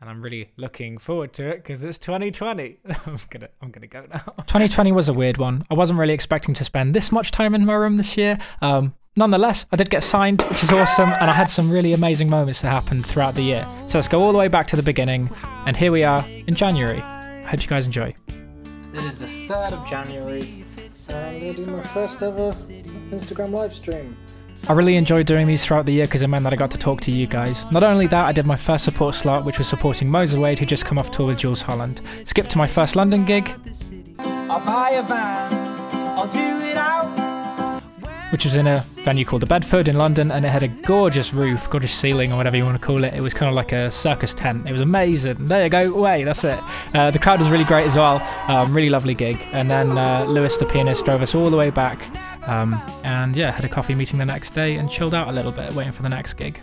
And I'm really looking forward to it because it's 2020. I'm gonna go now. 2020 was a weird one. I wasn't really expecting to spend this much time in my room this year. Nonetheless, I did get signed, which is awesome, and I had some really amazing moments that happened throughout the year. So let's go all the way back to the beginning, and here we are in January. I hope you guys enjoy. It is the 3rd of January, and I'm gonna do my first ever Instagram live stream. I really enjoyed doing these throughout the year because it meant that I got to talk to you guys. Not only that, I did my first support slot, which was supporting Moses Wade, who just come off tour with Jules Holland. Skipped to my first London gig, I'll buy a van, I'll do it out, which was in a venue called the Bedford in London, and it had a gorgeous roof, gorgeous ceiling, or whatever you want to call it. It was kind of like a circus tent. It was amazing. There you go. Way, that's it. The crowd was really great as well. Really lovely gig. And then Lewis, the pianist, drove us all the way back. And yeah, had a coffee meeting the next day and chilled out a little bit, waiting for the next gig.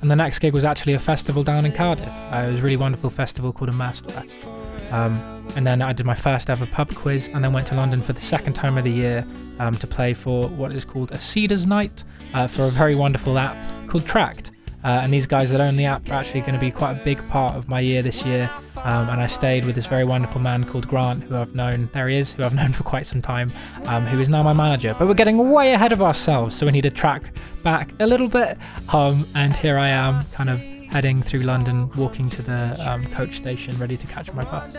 And the next gig was actually a festival down in Cardiff. It was a really wonderful festival called A Master West. And then I did my first ever pub quiz, and then went to London for the second time of the year to play for what is called a Cedars Night for a very wonderful app called Trakt. And these guys that own the app are actually going to be quite a big part of my year this year. And I stayed with this very wonderful man called Grant, who I've known, there he is, who I've known for quite some time, who is now my manager. But we're getting way ahead of ourselves, so we need to track back a little bit. And here I am, kind of heading through London, walking to the coach station, ready to catch my bus.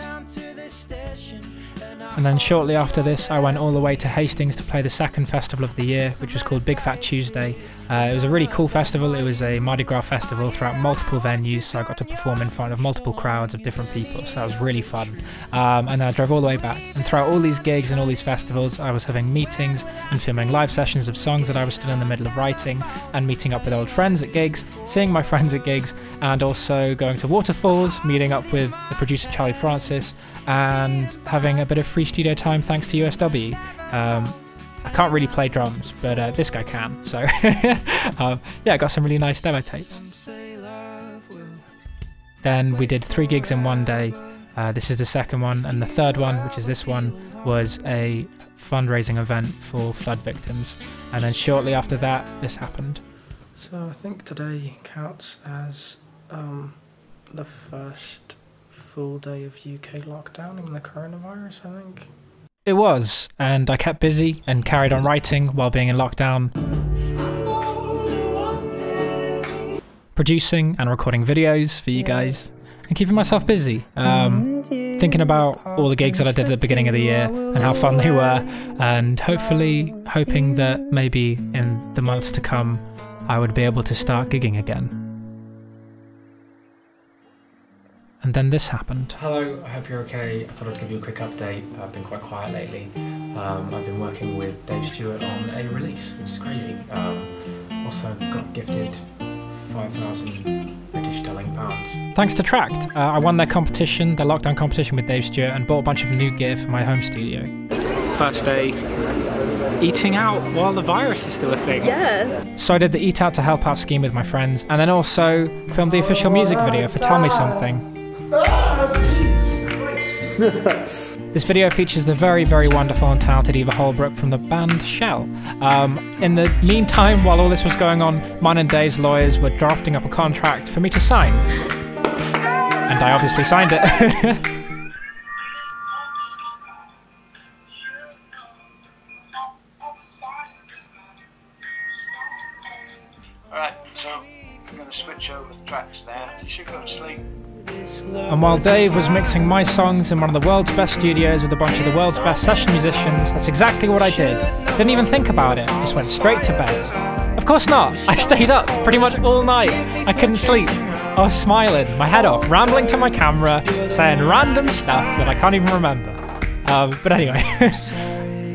And then shortly after this, I went all the way to Hastings to play the second festival of the year, which was called Big Fat Tuesday. It was a really cool festival. It was a Mardi Gras festival throughout multiple venues, so I got to perform in front of multiple crowds of different people, so that was really fun. And then I drove all the way back. And throughout all these gigs and all these festivals, I was having meetings and filming live sessions of songs that I was still in the middle of writing, and meeting up with old friends at gigs, seeing my friends at gigs, and also going to Waterfalls, meeting up with the producer Charlie Francis, and having a bit of free studio time thanks to USW. I can't really play drums, but this guy can, so yeah, I got some really nice demo tapes. Then we did 3 gigs in one day. This is the second one, and the third one, which is this one, was a fundraising event for flood victims. And then shortly after that, this happened. So I think today counts as the first full day of UK lockdown in the coronavirus, I think. It was, and I kept busy and carried on writing while being in lockdown, producing and recording videos for you guys, and keeping myself busy, thinking about all the gigs that I did at the beginning of the year and how fun they were, and hoping that maybe in the months to come I would be able to start gigging again. And then this happened. Hello, I hope you're okay. I thought I'd give you a quick update. I've been quite quiet lately. I've been working with Dave Stewart on a release, which is crazy. Also got gifted 5,000 £5,000. Thanks to Trakt. I won their competition, their lockdown competition with Dave Stewart, and bought a bunch of new gear for my home studio. First day, eating out while the virus is still a thing. Yeah. So I did the Eat Out to Help Out scheme with my friends, and then also filmed the official music video for Tell Me Something. This video features the very, very wonderful and talented Eva Holbrook from the band Shell. In the meantime, while all this was going on, mine and Dave's lawyers were drafting up a contract for me to sign. And I obviously signed it. Alright, so I'm going to switch over the tracks now. You should go to sleep. And while Dave was mixing my songs in one of the world's best studios with a bunch of the world's best session musicians, that's exactly what I did. Didn't even think about it, just went straight to bed. Of course not, I stayed up pretty much all night. I couldn't sleep. I was smiling, my head off, rambling to my camera, saying random stuff that I can't even remember. But anyway,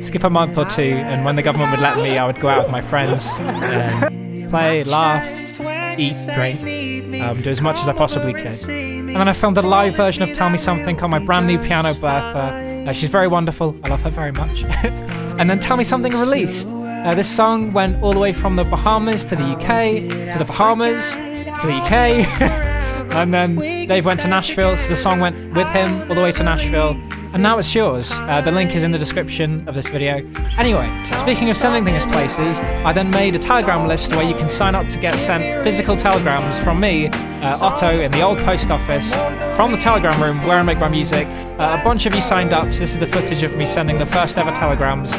skip a month or two, and when the government would let me, I would go out with my friends and play, laugh, eat, drink, do as much as I possibly could. And then I filmed a live version of Tell Me Something on my brand new Piano Bertha. She's very wonderful, I love her very much. And then Tell Me Something released. This song went all the way from the Bahamas to the UK, to the Bahamas, to the UK, And then Dave went to Nashville, so the song went with him all the way to Nashville. And now it's yours. The link is in the description of this video. Anyway, speaking of sending things places, I then made a Telegram list where you can sign up to get sent physical telegrams from me, Otto, in the old post office, from the Telegram room where I make my music. A bunch of you signed up, so this is the footage of me sending the first ever telegrams.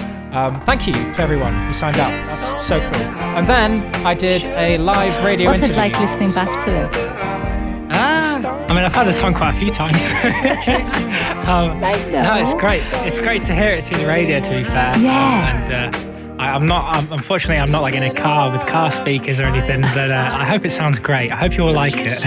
Thank you to everyone who signed up. That's so cool. And then I did a live radio interview. What's it like listening back to it? I mean, I've heard this song quite a few times. No, it's great. It's great to hear it through the radio, to be fair. Yeah. And unfortunately, I'm not like in a car with car speakers or anything, but I hope it sounds great. I hope you all like it.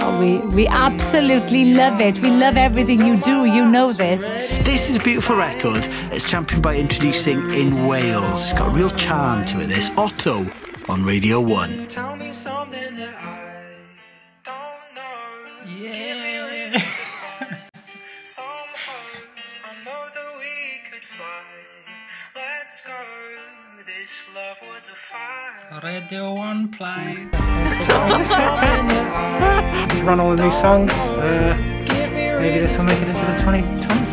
Oh, we absolutely love it. We love everything you do. You know this. This is a beautiful record. It's championed by introducing in Wales. It's got a real charm to it, this. Otto on Radio 1. Tell me something that I... Radio 1 play. Just run all the new songs. Maybe this will make it into the 2020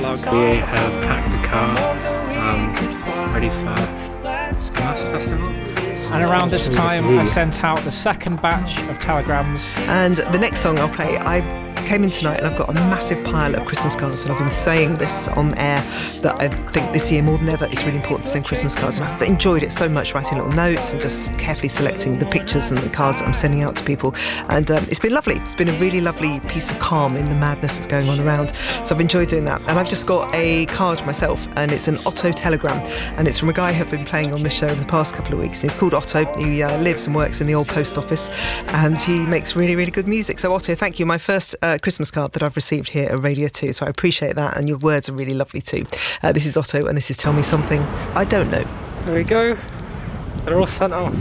vlog. We have packed the car, ready for the Master Festival. And around this time, I sent out the second batch of telegrams. And the next song I'll play, I came in tonight and I've got a massive pile of Christmas cards, and I've been saying this on air that I think this year more than ever it's really important to send Christmas cards, and I've enjoyed it so much writing little notes and just carefully selecting the pictures and the cards I'm sending out to people, and it's been lovely. It's been a really lovely piece of calm in the madness that's going on around, so I've enjoyed doing that. And I've just got a card myself, and it's an Otto telegram, and it's from a guy who I've been playing on the show in the past couple of weeks. He's called Otto. He lives and works in the old post office, and he makes really, really good music. So Otto, thank you. My first Christmas card that I've received here at Radio 2, so I appreciate that, and your words are really lovely too. This is Otto, and this is Tell Me Something I Don't Know. There we go, they're all sent off.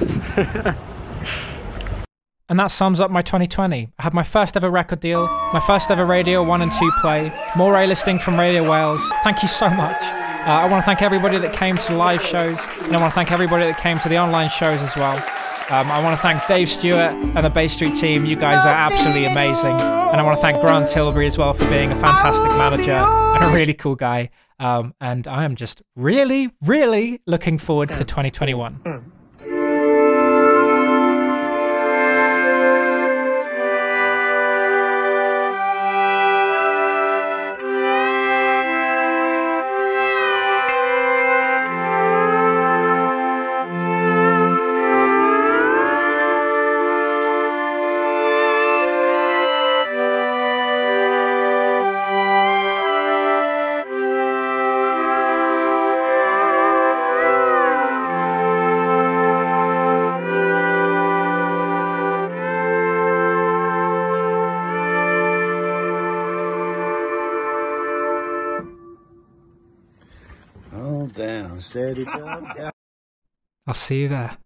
And that sums up my 2020. I had my first ever record deal, my first ever Radio 1 and 2 play, more A-listing from Radio Wales. Thank you so much. I want to thank everybody that came to live shows, and I want to thank everybody that came to the online shows as well. I want to thank Dave Stewart and the Bay Street team. You guys are absolutely amazing. And I want to thank Grant Tilbury as well for being a fantastic manager and a really cool guy. And I am just really, really looking forward to 2021. I'll see you there.